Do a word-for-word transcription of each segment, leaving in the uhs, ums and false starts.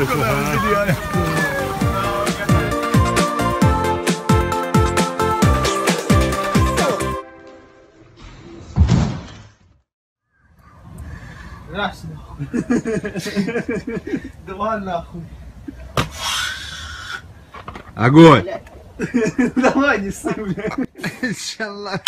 Боже, да, идеально. Раз нахуй. Два нахуй. Огонь! Давай не сы, блядь. Иншаллах.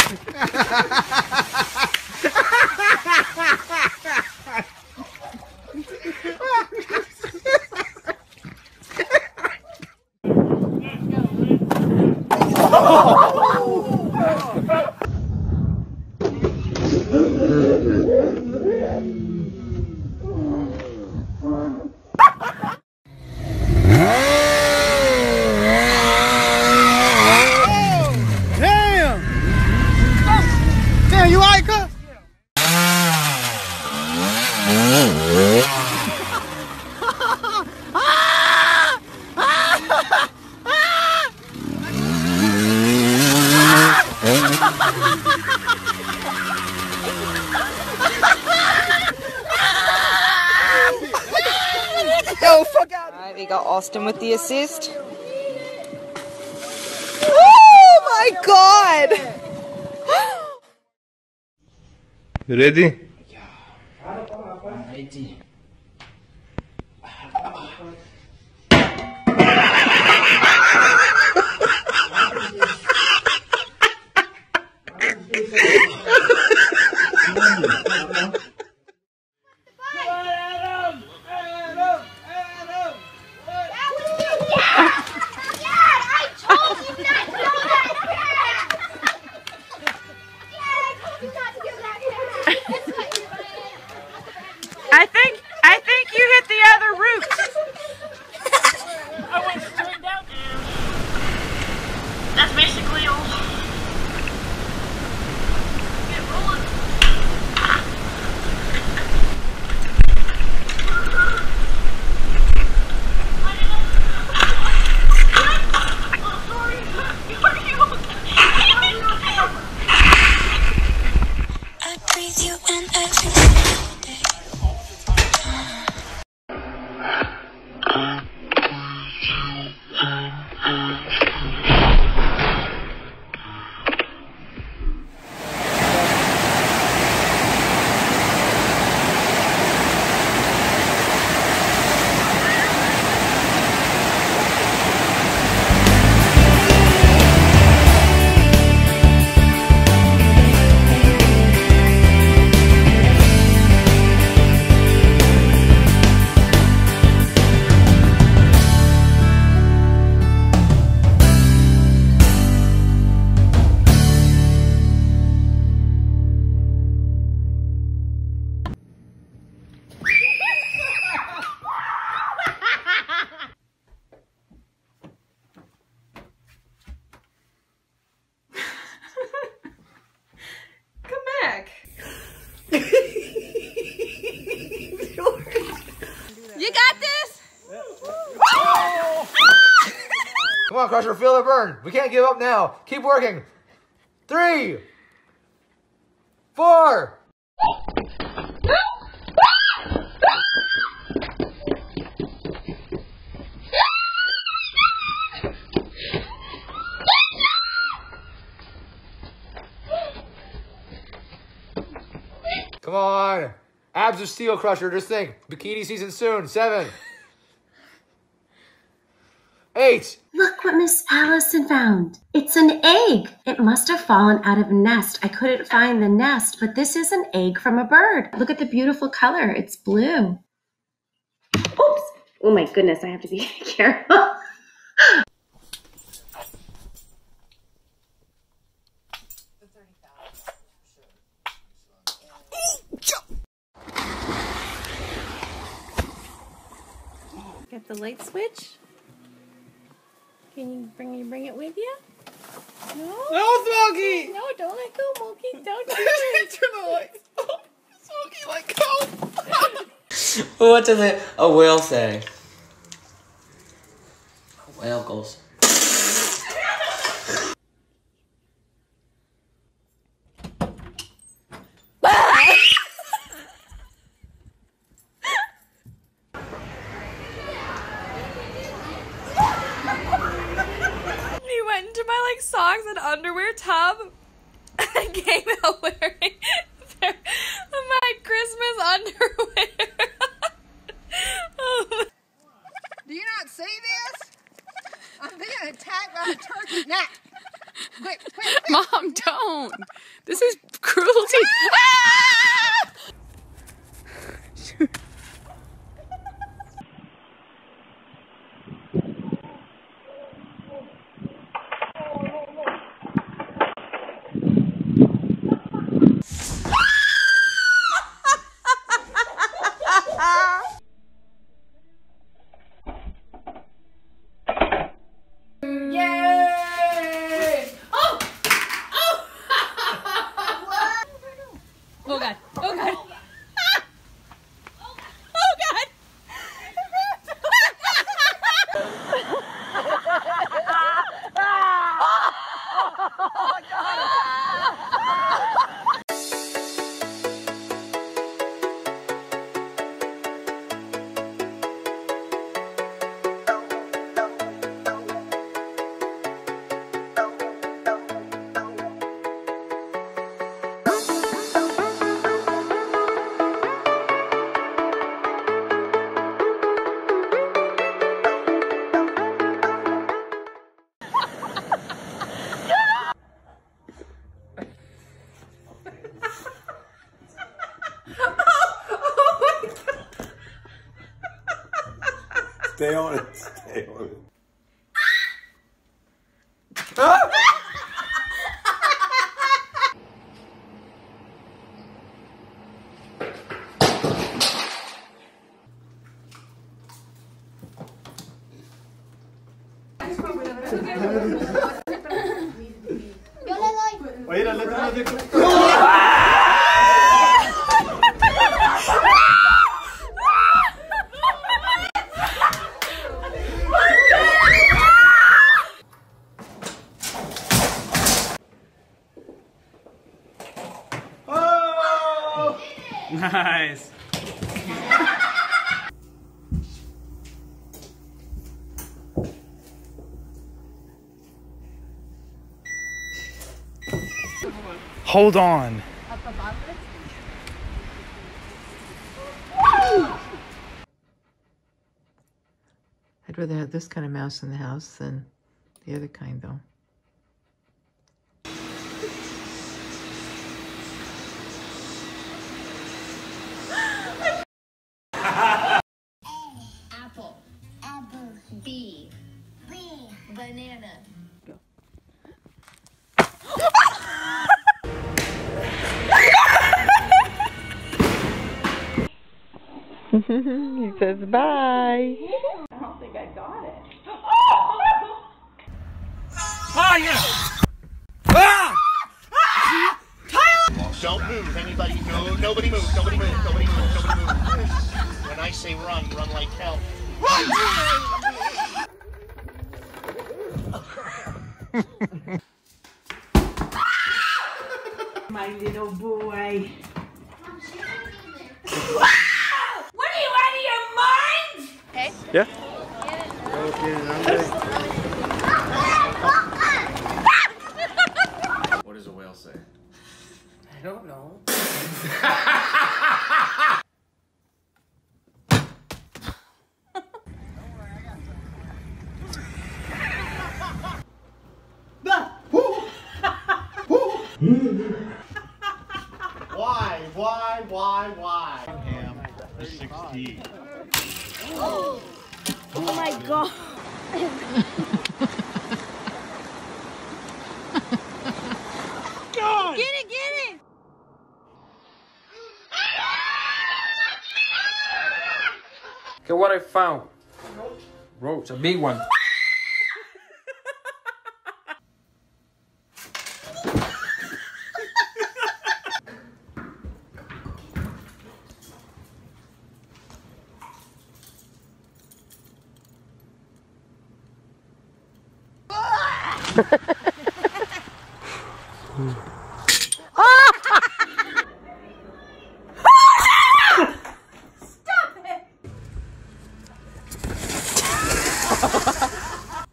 Austin with the assist. Oh my God! You ready? Yeah. I'm ready. Crusher, feel the burn. We can't give up now. Keep working. Three, four. Come on. Abs of steel, Crusher. Just think. Bikini season soon. Seven. Eight. Look what Miss Allison found. It's an egg. It must have fallen out of a nest. I couldn't find the nest, but this is an egg from a bird. Look at the beautiful color. It's blue. Oops. Oh my goodness, I have to be careful. Get the light switch. Can you bring you bring it with you? No. No, Smoky! No, don't let go, Smoky. Don't do it. Turn the lights off. Smoky, let go. What does it, a whale say? A whale goes. underwear tub and came out wearing their, my Christmas underwear. Oh. Do you not see this? I'm being attacked by a turkey. Now, quick, quick, quick. Mom, don't. This is cruelty. Ah! Stay on it. Stay on it. Ah! Nice. Hold on. Up above it? I'd rather have this kind of mouse in the house than the other kind, though. He says bye. I don't think I got it. Oh, oh yeah. Ah! Ah! Tyler! Don't move, anybody. No, nobody move. Nobody move. Nobody move. Nobody move. Nobody move. When I say run, run like hell. Run! My little boy. Yeah? What does a whale say? I don't know. Why? Why? Why? Why? Ham. The sixteen. Oh! Oh my god! God! Get it, get it! Look at what I found. Roach. Roach, a big one.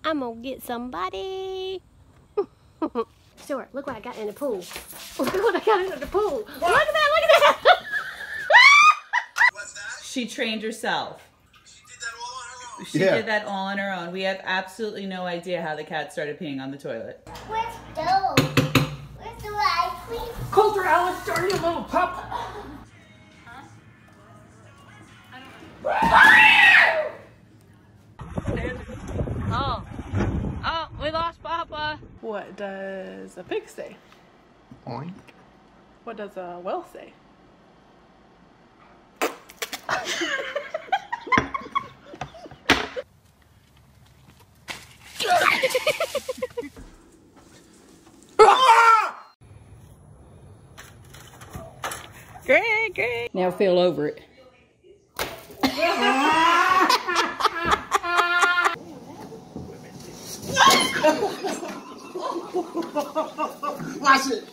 I'm gonna get somebody. Stuart, look what I got in the pool. Look what I got in the pool. What? Look at that, look at that. What's that? She trained herself. She did that all on her own. She yeah. did that all on her own. We have absolutely no idea how the cat started peeing on the toilet. Where's Doe? Where's Doe? I clean. Colter, Alice, Dory, you little pup. Huh? I don't know. Oh. Oh, we lost Papa. What does a pig say? Oink. What does a whale say? Great, great. Now feel over it. Watch it.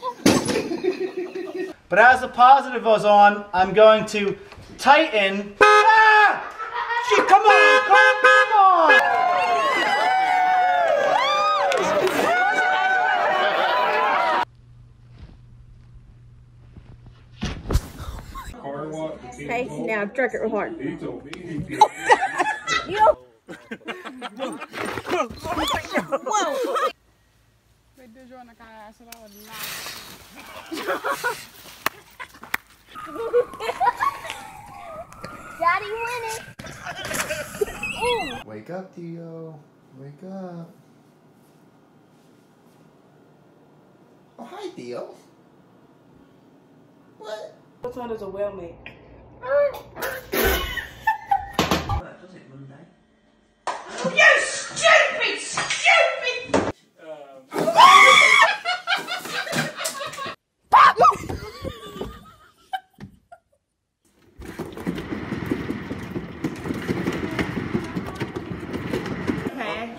But as the positive goes on, I'm going to tighten. Ah! She, come on, come, come on! Hey, now drink it real hard. Yo. Whoa! Daddy winning. Wake up, Dio. Wake up. Oh, hi, Dio. What? What sound does a whale make? You stupid, stupid!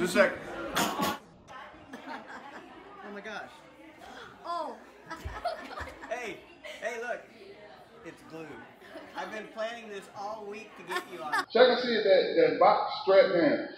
Sec. Oh my gosh. Oh. Hey, hey, look. It's glued. I've been planning this all week to get you on. Check and see if that, that box strapped in.